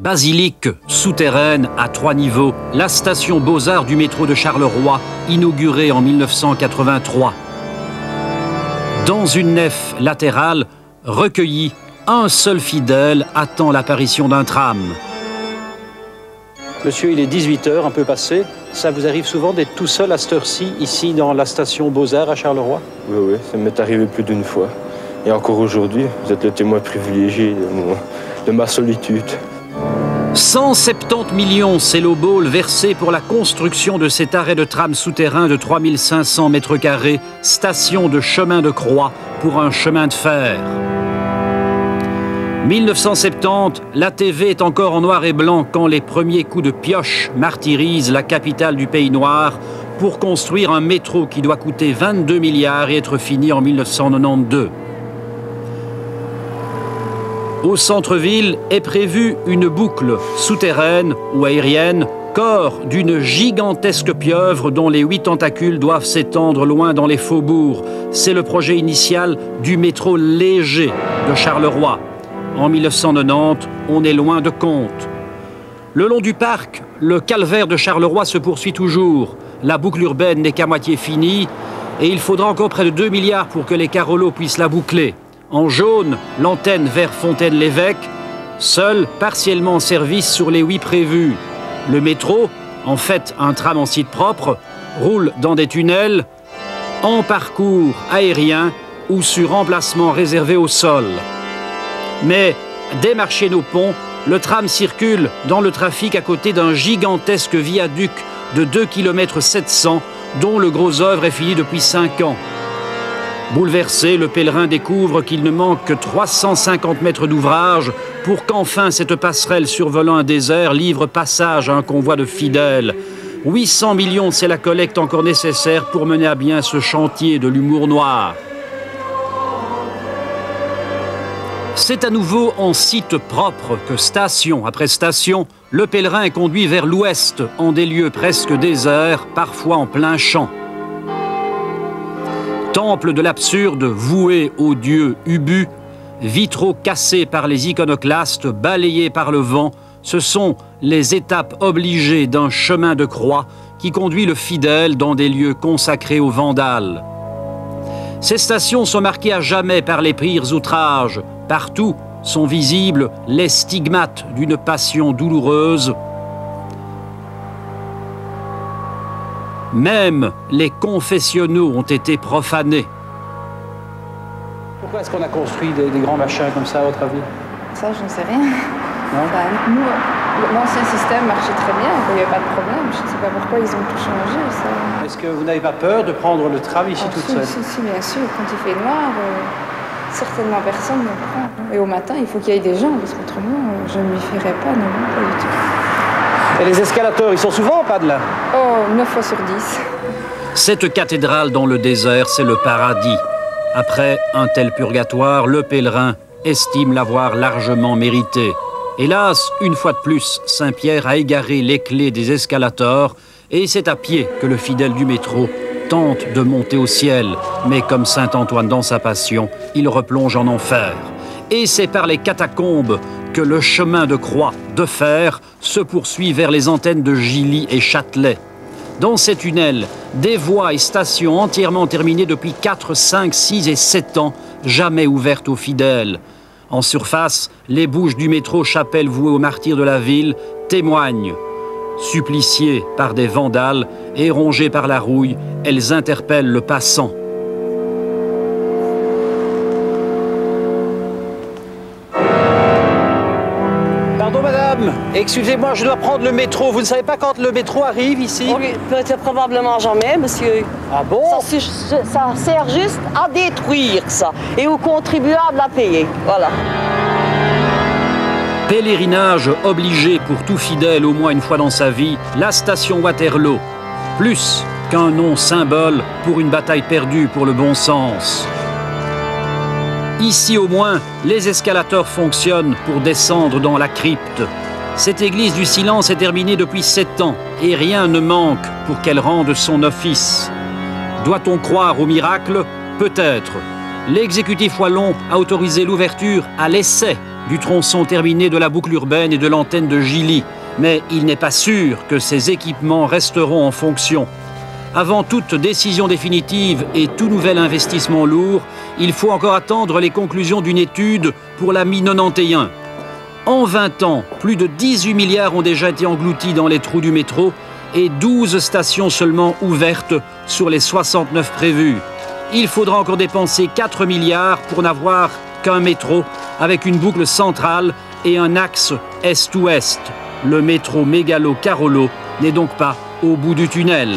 Basilique souterraine à 3 niveaux, la station Beaux-Arts du métro de Charleroi, inaugurée en 1983. Dans une nef latérale, recueillie, un seul fidèle attend l'apparition d'un tram. Monsieur, il est 18 h, un peu passé. Ça vous arrive souvent d'être tout seul à cette heure-ci, ici dans la station Beaux-Arts à Charleroi? Oui, oui, ça m'est arrivé plus d'une fois. Et encore aujourd'hui, vous êtes le témoin privilégié de ma solitude. 170 millions, c'est l'aubôle versé pour la construction de cet arrêt de tram souterrain de 3500 mètres carrés, station de chemin de croix pour un chemin de fer. 1970, la TV est encore en noir et blanc quand les premiers coups de pioche martyrisent la capitale du Pays Noir pour construire un métro qui doit coûter 22 milliards et être fini en 1992. Au centre-ville est prévue une boucle souterraine ou aérienne, corps d'une gigantesque pieuvre dont les 8 tentacules doivent s'étendre loin dans les faubourgs. C'est le projet initial du métro léger de Charleroi. En 1990, on est loin de compte. Le long du parc, le calvaire de Charleroi se poursuit toujours. La boucle urbaine n'est qu'à moitié finie et il faudra encore près de 2 milliards pour que les Carolos puissent la boucler. En jaune, l'antenne vers Fontaine-l'Évêque, seule partiellement en service sur les 8 prévus. Le métro, en fait un tram en site propre, roule dans des tunnels, en parcours aérien ou sur emplacement réservé au sol. Mais dès Marché-aux-Ponts, le tram circule dans le trafic à côté d'un gigantesque viaduc de 2,7 km dont le gros œuvre est fini depuis 5 ans. Bouleversé, le pèlerin découvre qu'il ne manque que 350 mètres d'ouvrage pour qu'enfin cette passerelle survolant un désert livre passage à un convoi de fidèles. 800 millions, c'est la collecte encore nécessaire pour mener à bien ce chantier de l'humour noir. C'est à nouveau en site propre que, station après station, le pèlerin est conduit vers l'ouest, en des lieux presque déserts, parfois en plein champ. Temple de l'absurde voué au dieu Ubu, vitraux cassés par les iconoclastes, balayés par le vent, ce sont les étapes obligées d'un chemin de croix qui conduit le fidèle dans des lieux consacrés aux vandales. Ces stations sont marquées à jamais par les pires outrages. Partout sont visibles les stigmates d'une passion douloureuse. Même les confessionnaux ont été profanés. Pourquoi est-ce qu'on a construit des grands machins comme ça, à votre avis? Ça, je ne sais rien. Non, ben, nous, l'ancien système marchait très bien, il n'y avait pas de problème. Je ne sais pas pourquoi ils ont tout changé. Ça... Est-ce que vous n'avez pas peur de prendre le tram ici toute seule? Si, si, bien sûr. Quand il fait noir, certainement personne ne le prend. Et au matin, il faut qu'il y ait des gens, parce qu'autrement, je ne m'y ferais pas, non, pas du tout. Et les escalateurs, ils sont souvent en panne là? Oh, 9 fois sur 10. Cette cathédrale dans le désert, c'est le paradis. Après un tel purgatoire, le pèlerin estime l'avoir largement mérité. Hélas, une fois de plus, Saint-Pierre a égaré les clés des escalateurs et c'est à pied que le fidèle du métro tente de monter au ciel. Mais comme Saint-Antoine dans sa passion, il replonge en enfer. Et c'est par les catacombes que le chemin de croix de fer se poursuit vers les antennes de Gilly et Châtelet. Dans ces tunnels, des voies et stations entièrement terminées depuis 4, 5, 6 et 7 ans, jamais ouvertes aux fidèles. En surface, les bouches du métro Chapelle vouées aux martyrs de la ville témoignent. Suppliciées par des vandales et rongées par la rouille, elles interpellent le passant. Excusez-moi, je dois prendre le métro. Vous ne savez pas quand le métro arrive ici? Oui, peut-être probablement jamais, monsieur. Ah bon? Ça sert juste à détruire ça et aux contribuables à payer. Voilà. Pèlerinage obligé pour tout fidèle au moins une fois dans sa vie, la station Waterloo. Plus qu'un nom symbole pour une bataille perdue pour le bon sens. Ici au moins, les escalateurs fonctionnent pour descendre dans la crypte. Cette église du silence est terminée depuis 7 ans et rien ne manque pour qu'elle rende son office. Doit-on croire au miracle? Peut-être. L'exécutif wallon a autorisé l'ouverture à l'essai du tronçon terminé de la boucle urbaine et de l'antenne de Gilly. Mais il n'est pas sûr que ces équipements resteront en fonction. Avant toute décision définitive et tout nouvel investissement lourd, il faut encore attendre les conclusions d'une étude pour la mi-91. En 20 ans, plus de 18 milliards ont déjà été engloutis dans les trous du métro et 12 stations seulement ouvertes sur les 69 prévues. Il faudra encore dépenser 4 milliards pour n'avoir qu'un métro avec une boucle centrale et un axe est-ouest. Le métro mégalo-carolo n'est donc pas au bout du tunnel.